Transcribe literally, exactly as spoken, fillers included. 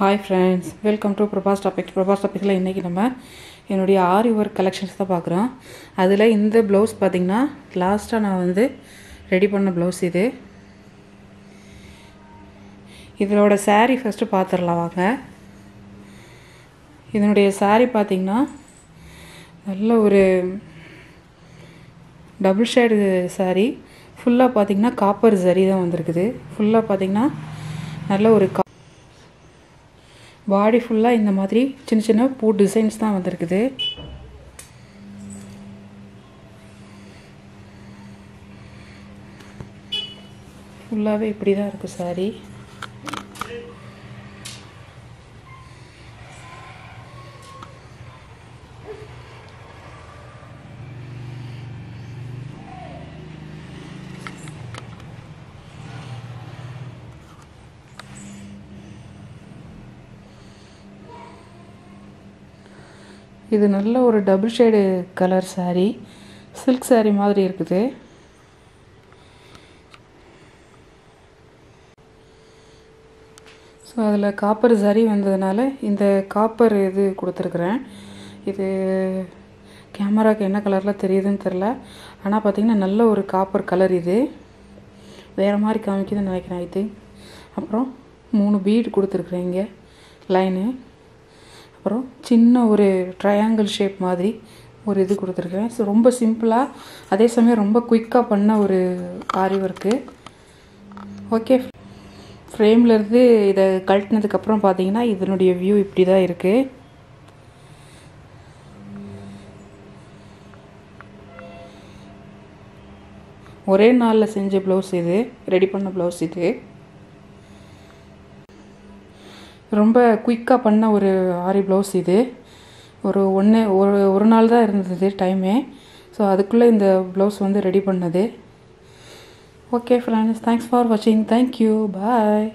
Hi friends, welcome to Prabha's Topicz. Prabha's Topicz la inniki nama enoda Aari work collections tha paakran. Adula indha blouse pathina last ah na vandu ready panna blouse idu. Idloda saree first paathirala vaanga. Idinoda saree pathina nalla oru double shade saree full ah pathina copper zari da vandirukku. Full ah pathina nalla oru body full ah indha maadhiri chinna chinna poo designs dhaan vandirukku. Full ah ipdi dhaan irukku saree. இது நல்ல ஒரு double shade colour saree, silk saree மாதிரி இருக்குது. So அதுல copper saree வந்ததனால இந்த copper இது கொடுத்திருக்கேன். இது கேமராக்கு என்ன கலர்ல தெரியுதுன்னு தெரியல. ஆனா பாத்தீங்கன்னா நல்ல ஒரு காப்பர் கலர் இது. வேற மாதிரி காமிக்குதுன்னு நினைக்கிறேன் இது. அப்புறம் மூணு பீட் கொடுத்திருக்கேன் இங்க லைன். அப்புறம் சின்ன ஒரு ட்ரையாங்கிள் ஷேப் மாதிரி ஒரு இது கொடுத்திருக்கேன். சோ ரொம்ப சிம்பிளா அதே சமயம் ரொம்ப குயிக்கா பண்ண ஒரு ஆரி வர்க். ஓகே ஃப்ரேம்ல இருந்து இத கழட்டினதுக்கு அப்புறம் பாத்தீங்கன்னா இதனுடைய வியூ இப்படி தான் இருக்கு. ஒரே நாள்ல செஞ்ச ப்ளவுஸ் இது, ரெடி பண்ண ப்ளவுஸ் இது. ரொம்ப குயிக்கா பண்ண ஒரு ஆரி ப்ளவுஸ் இது. ஒரு ஒண்ணே ஒரு ஒரு நாள் தான் இருந்தது டைம். சோ அதுக்குள்ள இந்த ப்ளவுஸ் வந்து ரெடி பண்ணது. Okay friends, thanks for watching. Thank you. Bye.